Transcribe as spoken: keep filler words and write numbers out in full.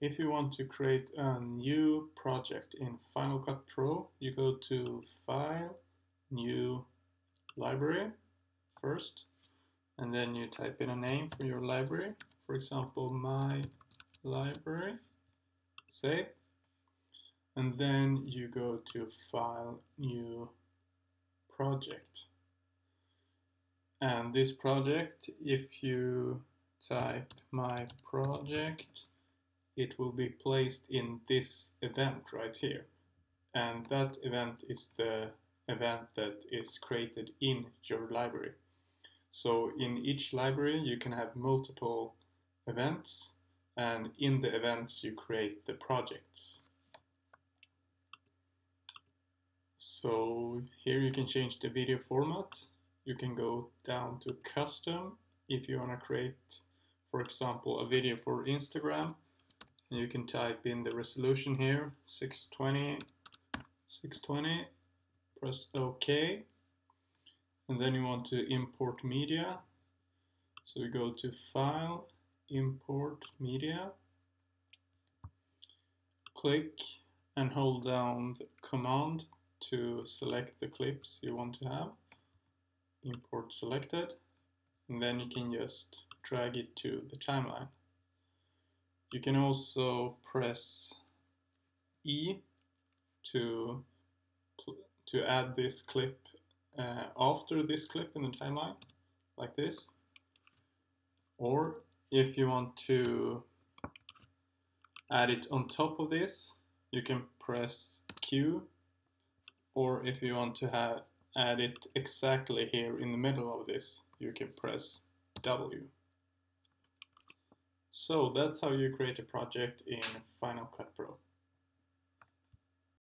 If you want to create a new project in Final Cut Pro, you go to File, New Library first, and then you type in a name for your library. For example, My Library, save, and then you go to File, New Project. And this project, if you type My Project, it will be placed in this event right here. And that event is the event that is created in your library. So in each library you can have multiple events, and in the events you create the projects. So here you can change the video format. You can go down to custom if you want to create, for example, a video for Instagram. And you can type in the resolution here, six twenty, six twenty, press OK. And then you want to import media. So you go to File, Import Media. Click and hold down the command to select the clips you want to have. Import selected, and then you can just drag it to the timeline. You can also press E to to add this clip uh, after this clip in the timeline, like this. Or if you want to add it on top of this, you can press Q. Or if you want to have add it exactly here in the middle of this, you can press W. So that's how you create a project in Final Cut Pro.